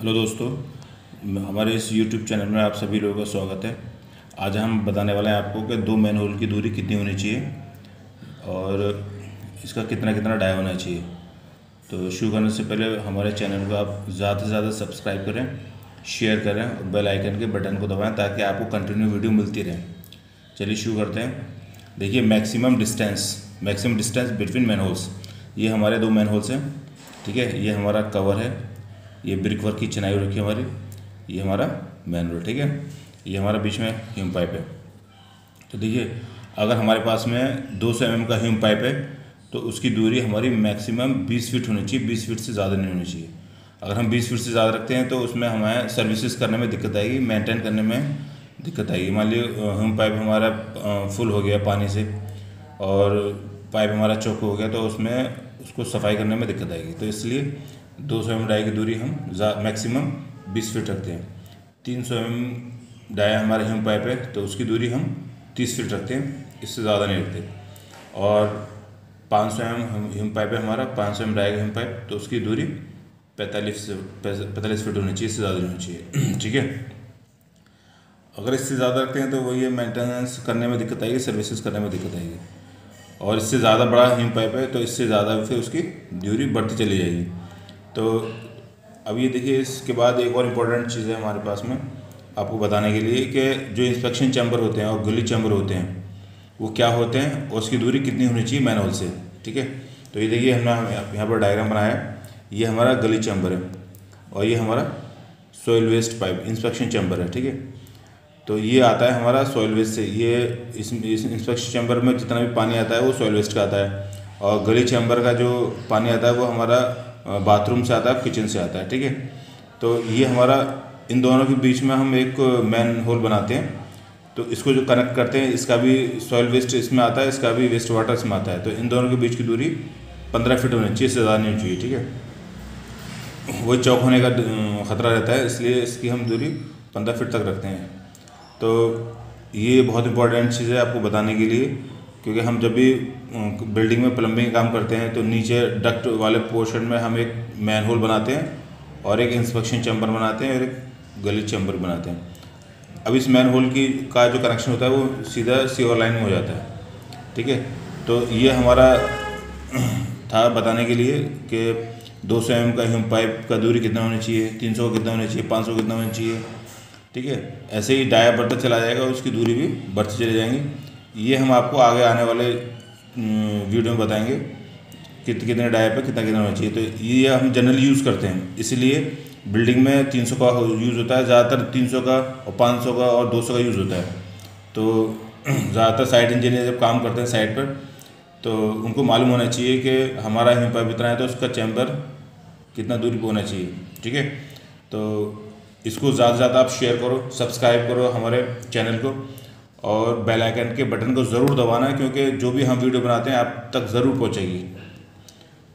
Hello दोस्तों, हमारे इस यूट्यूब चैनल में आप सभी लोगों का स्वागत है। आज हम बताने वाले हैं आपको कि दो मैन होल की दूरी कितनी होनी चाहिए और इसका कितना डाई होना चाहिए। तो शुरू करने से पहले हमारे चैनल को आप ज़्यादा से ज़्यादा सब्सक्राइब करें, शेयर करें और बेल आइकन के बटन को दबाएँ ताकि आपको कंटिन्यू वीडियो मिलती रहे। चलिए शुरू करते हैं। देखिए, maximum distance between man holes, ये हमारे दो मैन होल्स हैं। ठीक है, ये हमारा कवर है, ये ब्रिक वर्क की चिनाई रखी हमारी, ये हमारा मैन होल। ठीक है, ये हमारा बीच में ह्यूम पाइप है। तो देखिए, अगर हमारे पास में 200 mm का ह्यूम पाइप है तो उसकी दूरी हमारी मैक्सिमम 20 फीट होनी चाहिए, 20 फीट से ज़्यादा नहीं होनी चाहिए। अगर हम 20 फीट से ज़्यादा रखते हैं तो उसमें हमें सर्विसेज करने में दिक्कत आएगी, मेंटेन करने में दिक्कत आएगी। मान लीजिए ह्यूम पाइप हमारा फुल हो गया पानी से और पाइप हमारा चौक हो गया तो उसमें उसको सफाई करने में दिक्कत आएगी। तो इसलिए 200 mm डाई की दूरी हम मैक्सिमम 20 फीट रखते हैं। 300 mm डाई हमारे ह्यूम पाइप है तो उसकी दूरी हम 30 फीट रखते हैं, इससे ज़्यादा नहीं रखते। और 500 mm ह्यूम पाइप है हमारा, 500 mm डाई का ह्यूम पाइप, तो उसकी दूरी 45 फीट होनी चाहिए, इससे ज़्यादा नहीं होनी चाहिए। ठीक है, अगर इससे ज़्यादा रखते हैं तो वो ये मेंटेनेंस करने में दिक्कत आएगी, सर्विसेज करने में दिक्कत आएगी। और इससे ज़्यादा बड़ा ह्यूम पाइप है तो इससे ज़्यादा फिर उसकी दूरी बढ़ती चली जाएगी। तो अब ये देखिए, इसके बाद एक और इम्पोर्टेंट चीज़ है हमारे पास में आपको बताने के लिए कि जो इंस्पेक्शन चैम्बर होते हैं और गुली चैम्बर होते हैं वो क्या होते हैं और उसकी दूरी कितनी होनी चाहिए मैनहोल से। ठीक है, तो ये देखिए, हमने यहाँ पर डायग्राम बनाया है। ये हमारा गली चैम्बर है और ये हमारा soil waste pipe inspection chamber है। ठीक है, तो ये आता है हमारा सॉइल वेस्ट से। ये इस इंस्पेक्शन चैम्बर में जितना भी पानी आता है वो सॉइल वेस्ट का आता है और गली चैम्बर का जो पानी आता है वो हमारा बाथरूम से आता है, किचन से आता है। ठीक है, तो ये हमारा इन दोनों के बीच में हम एक मैन होल बनाते हैं। तो इसको जो कनेक्ट करते हैं, इसका भी सॉइल वेस्ट इसमें आता है, इसका भी वेस्ट वाटर इसमें आता है। तो इन दोनों के बीच की दूरी 15 फीट होनी चाहिए, इससे ज़्यादा नहीं चाहिए। ठीक है, वही चौक होने का ख़तरा रहता है, इसलिए इसकी हम दूरी 15 फीट तक रखते हैं। तो ये बहुत इंपॉर्टेंट चीज़ है आपको बताने के लिए, क्योंकि हम जब भी बिल्डिंग में प्लम्बिंग काम करते हैं तो नीचे डक्ट वाले पोर्शन में हम एक मैन होल बनाते हैं और एक इंस्पेक्शन चैम्बर बनाते हैं और एक गली चैम्बर बनाते हैं। अब इस मैन होल की का जो कनेक्शन होता है वो सीधा सीवर लाइन में हो जाता है। ठीक है, तो ये हमारा था बताने के लिए कि 200 mm का ह्यूम पाइप का दूरी कितना होनी चाहिए, 300 कितना होनी चाहिए, 500 कितना होनी चाहिए। ठीक है, ऐसे ही डाया बढ़ता चला जाएगा, उसकी दूरी भी बढ़ती चली जाएंगी। ये हम आपको आगे आने वाले वीडियो में बताएंगे कितने डाया पे कितना होना चाहिए। तो ये हम जनरल यूज़ करते हैं, इसलिए बिल्डिंग में 300 का यूज़ होता है ज़्यादातर, 300 का और 500 का और 200 का यूज़ होता है। तो ज़्यादातर साइट इंजीनियर जब काम करते हैं साइट पर तो उनको मालूम होना चाहिए कि हमारा ह्यूम पाइप इतना है तो उसका चैम्बर कितना दूरी पर होना चाहिए। ठीक है, तो इसको ज़्यादा से ज़्यादा आप शेयर करो, सब्सक्राइब करो हमारे चैनल को और बेल आइकन के बटन को ज़रूर दबाना, क्योंकि जो भी हम वीडियो बनाते हैं आप तक ज़रूर पहुंचेगी।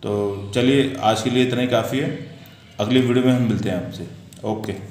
तो चलिए, आज के लिए इतना ही काफ़ी है, अगली वीडियो में हम मिलते हैं आपसे। ओके।